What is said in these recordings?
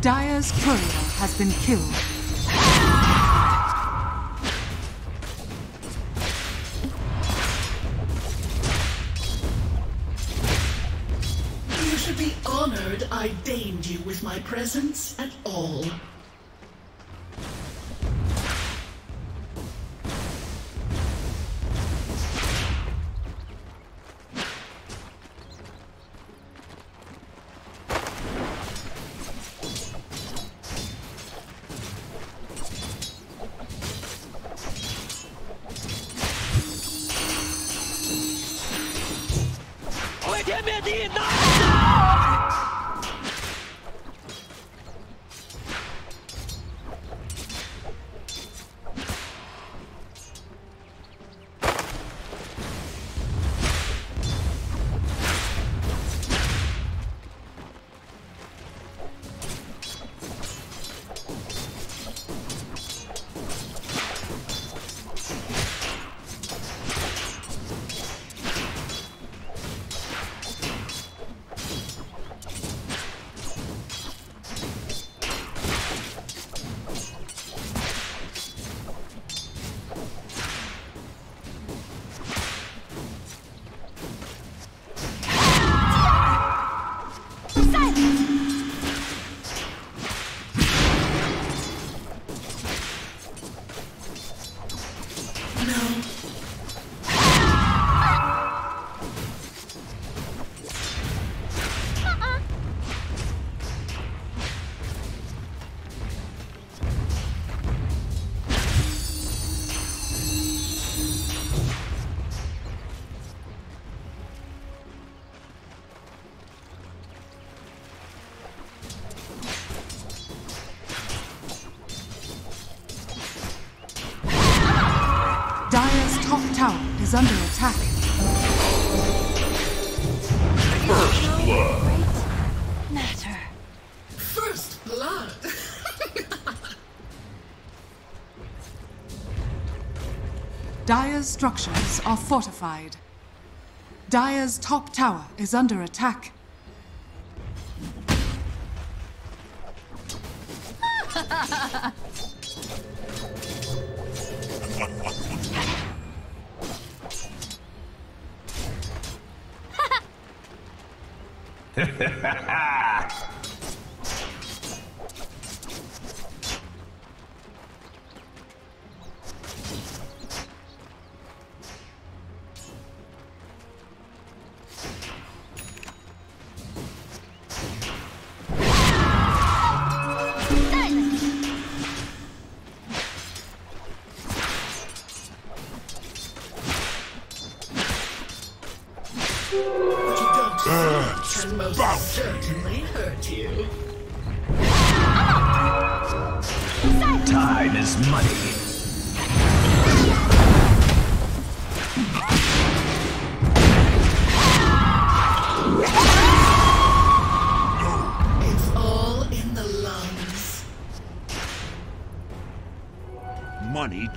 Dire's courier has been killed. You should be honored I deigned you with my presence at all. Is under attack. First blood. Matter. First blood. Dire's structures are fortified. Dire's top tower is under attack. Certainly hurt you. Time is money. It's all in the lungs. Money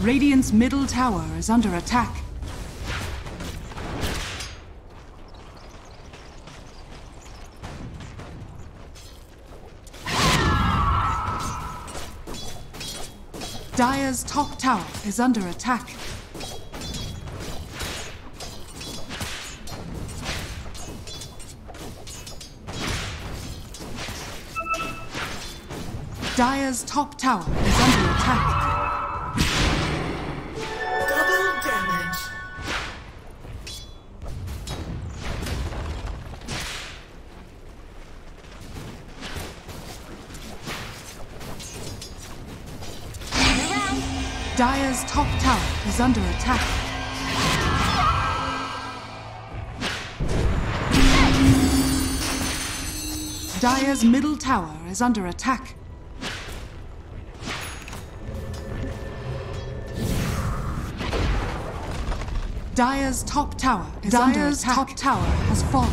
Radiant's middle tower is under attack. Dire's top tower is under attack. Dire's top tower is under attack. Dire's top tower is under attack. Dire's middle tower is under attack. Dire's top tower is under attack. Dire's top tower has fallen.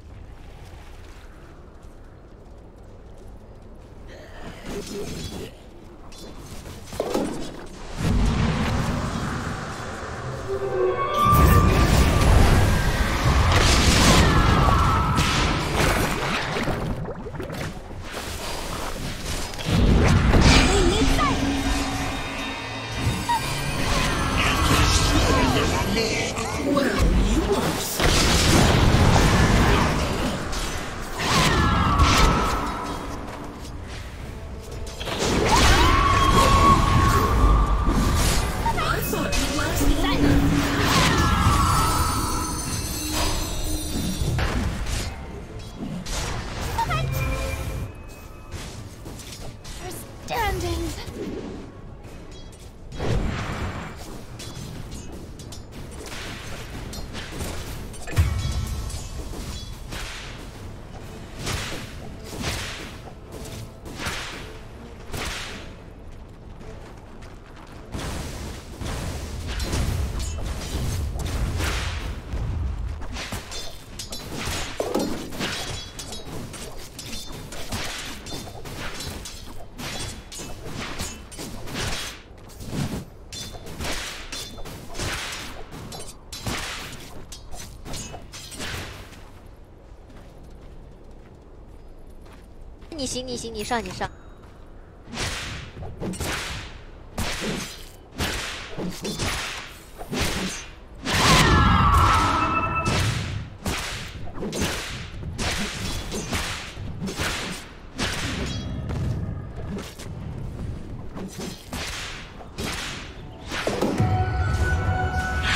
你行，你行，你上，你上。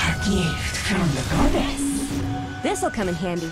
A gift from the goddess. This'll come in handy.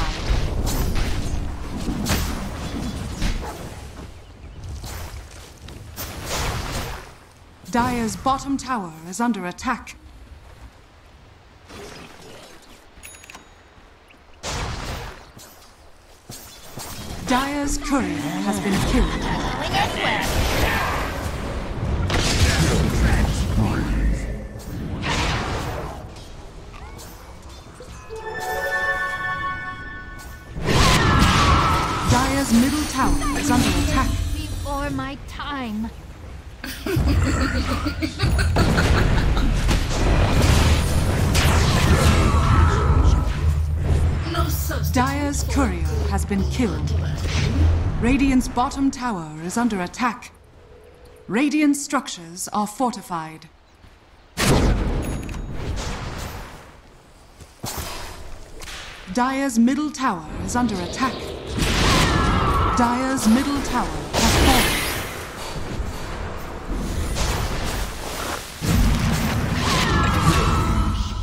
Dire's bottom tower is under attack. Dire's courier has been killed. Dire's middle tower is under attack. Before my time. Dire's courier has been killed. Radiant's bottom tower is under attack. Radiant structures are fortified. Dire's middle tower is under attack. Dire's middle tower has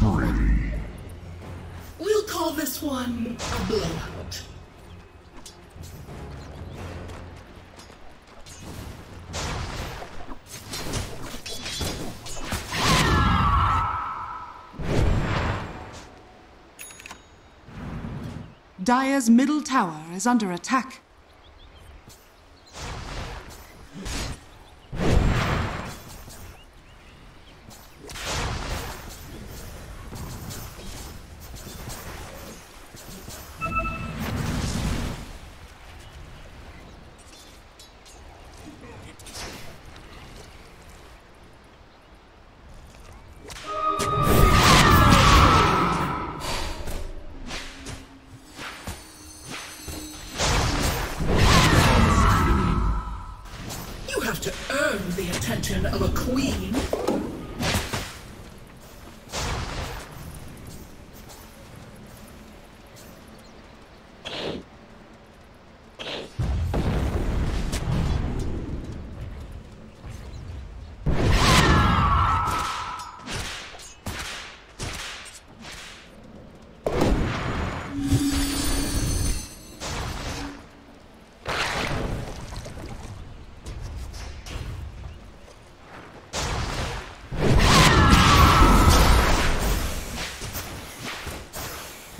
fallen. This one a blowout. Dire's middle tower is under attack.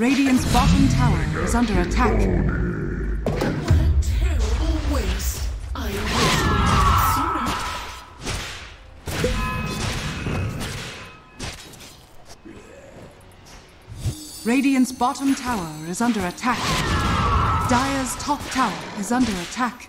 Radiant's bottom tower is under attack. What a terrible waste. I wish we did it sooner. Radiant's bottom tower is under attack. Dire's top tower is under attack.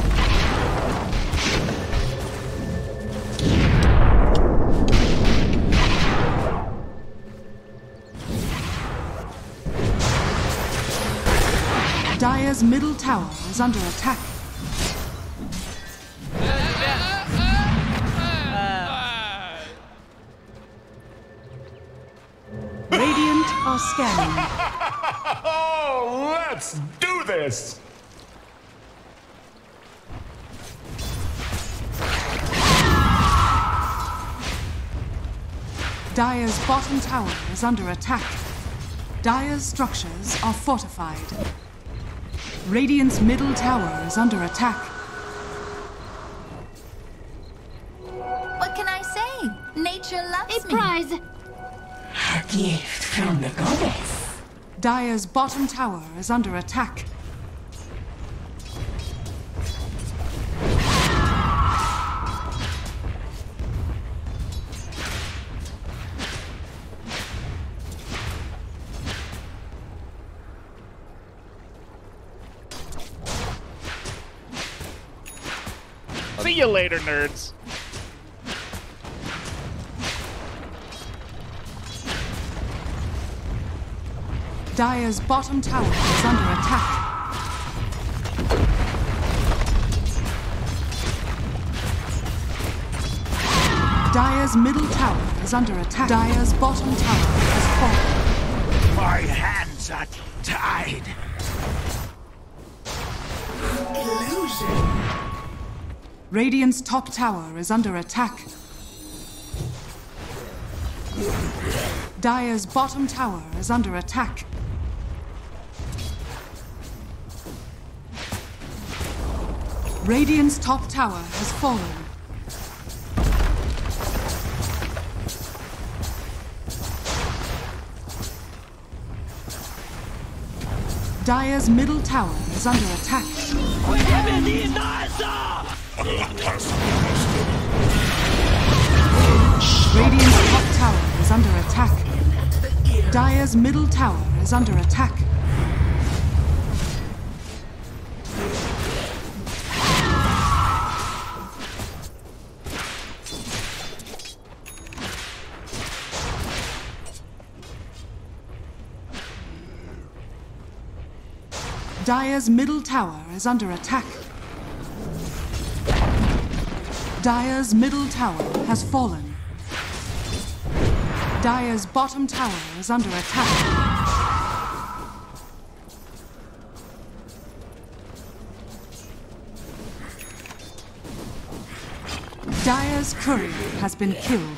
Dire's middle tower is under attack. Radiant are scanning. Let's do this! Dire's bottom tower is under attack. Dire's structures are fortified. Radiant's middle tower is under attack. What can I say? Nature loves me. A prize. A gift from the goddess. Dire's bottom tower is under attack. See you later, nerds. Dire's bottom tower is under attack. Dire's middle tower is under attack. Dire's bottom tower has fallen. My hands are tied. Illusion. Radiant's top tower is under attack. Dire's bottom tower is under attack. Radiant's top tower has fallen. Dire's middle tower is under attack. Radiant's top tower is under attack. Dire's middle tower is under attack. Dire's middle tower is under attack. Dire's middle tower has fallen. Dire's bottom tower is under attack. Dire's courier has been killed.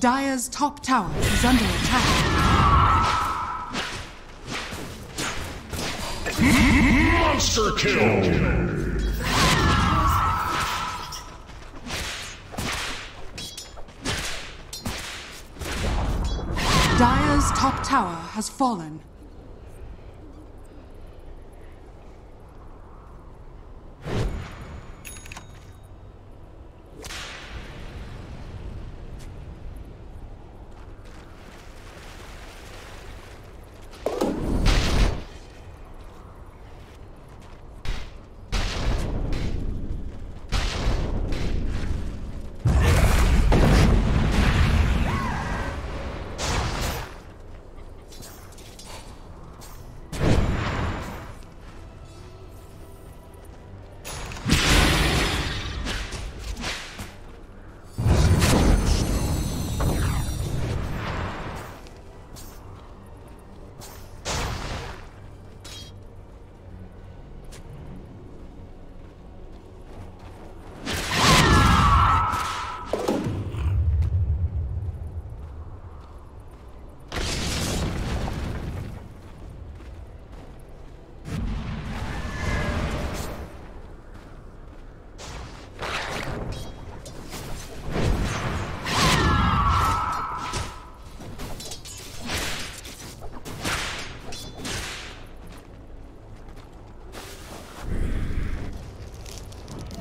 Dire's top tower is under attack. Monster kill! Dire's top tower has fallen.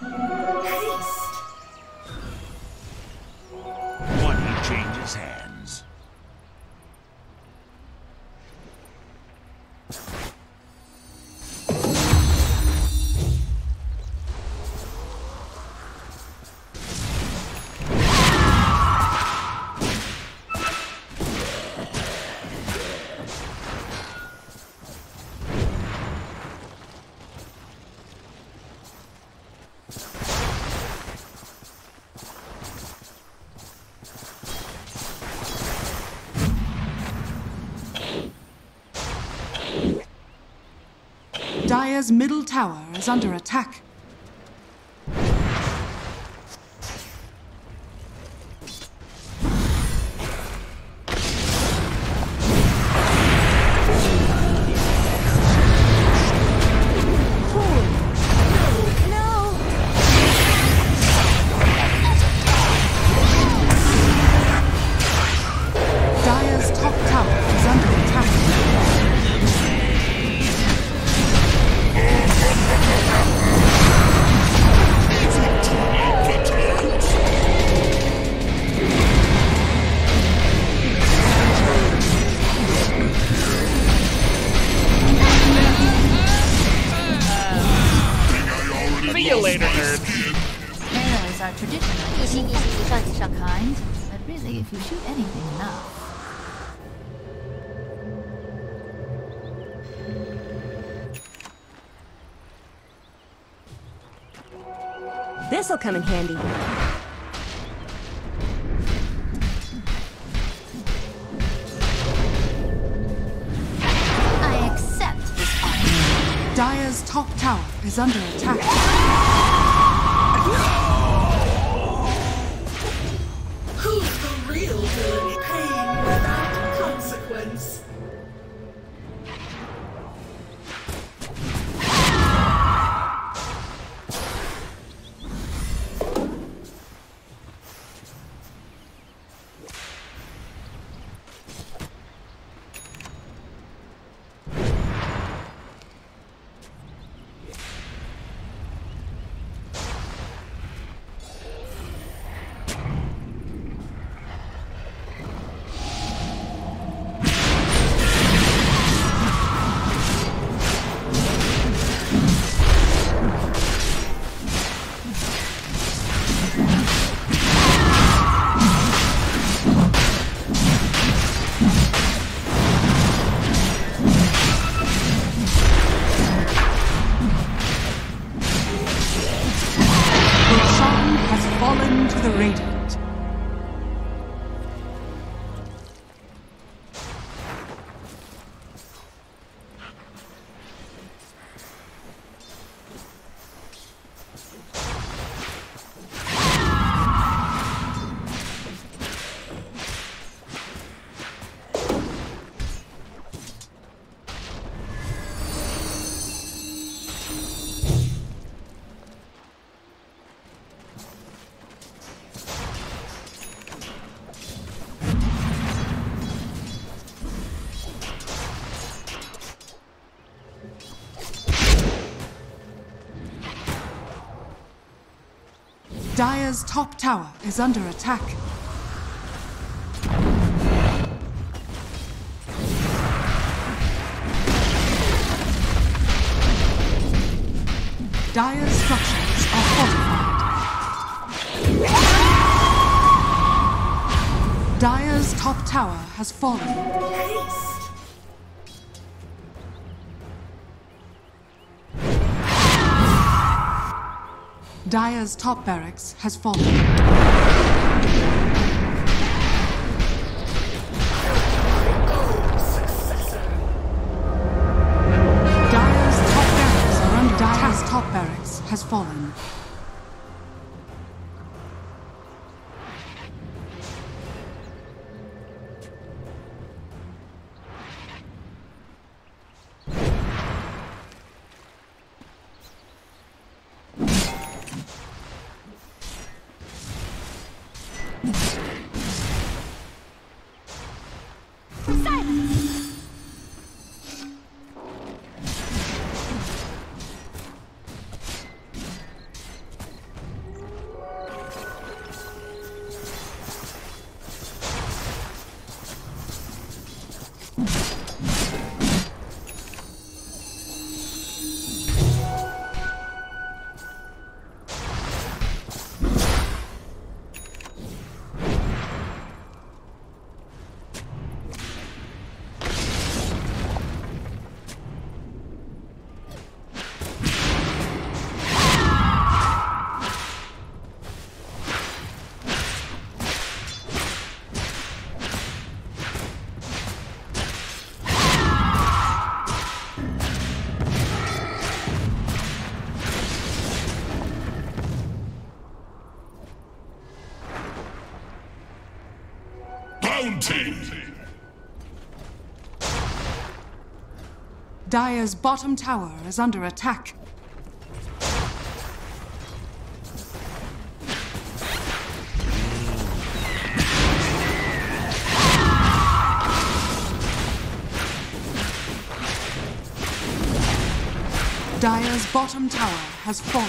Money changes hands. Dire's middle tower is under attack. This'll come in handy. I accept this honor. Dire's top tower is under attack. Who's the real villain paying without consequence? Dire's top tower is under attack. Dire's structures are fortified. Dire's top tower has fallen. Dire's top barracks has fallen. Dire's top barracks are under attack. Dire's top barracks has fallen. Dire's bottom tower is under attack. Dire's bottom tower has fallen.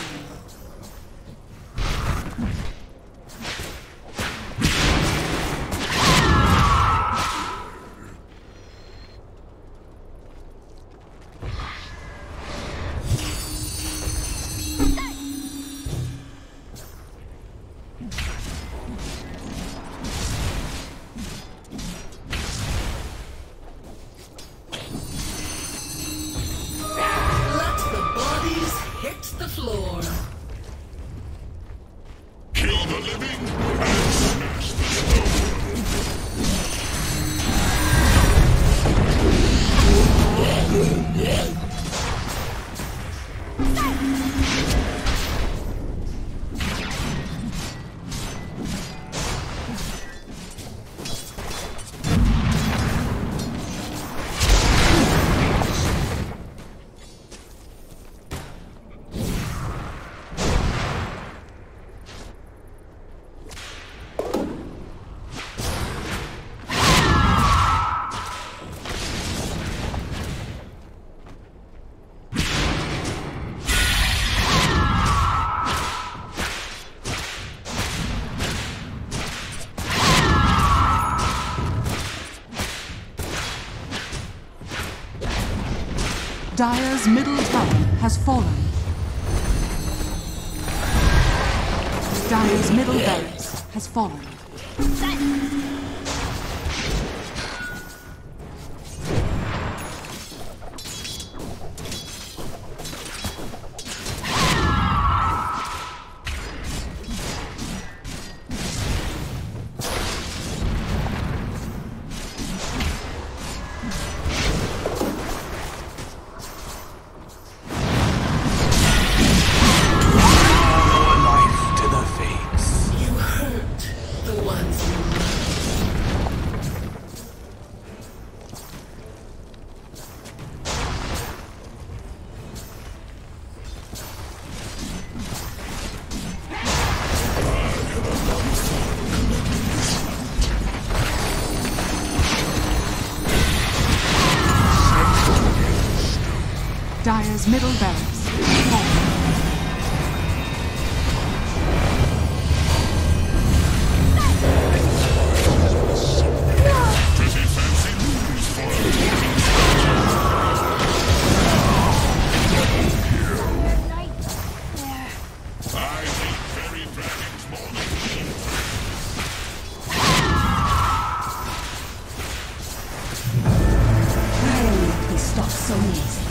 Dire's middle tower has fallen. Dire's middle barracks has fallen. Dire's middle barracks has fallen. He stopped so easy.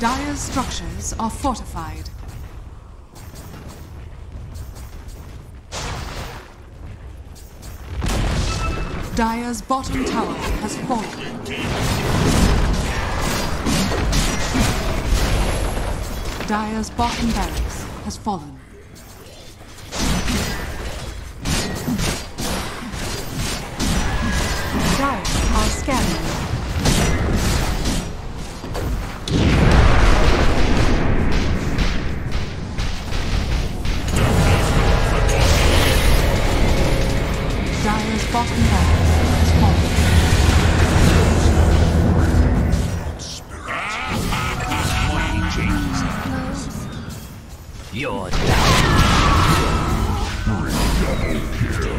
Dire's structures are fortified. Dire's bottom tower has fallen. Dire's bottom barracks has fallen. Dire are scanning. Bottom barracks has fallen. You're down. Double kill.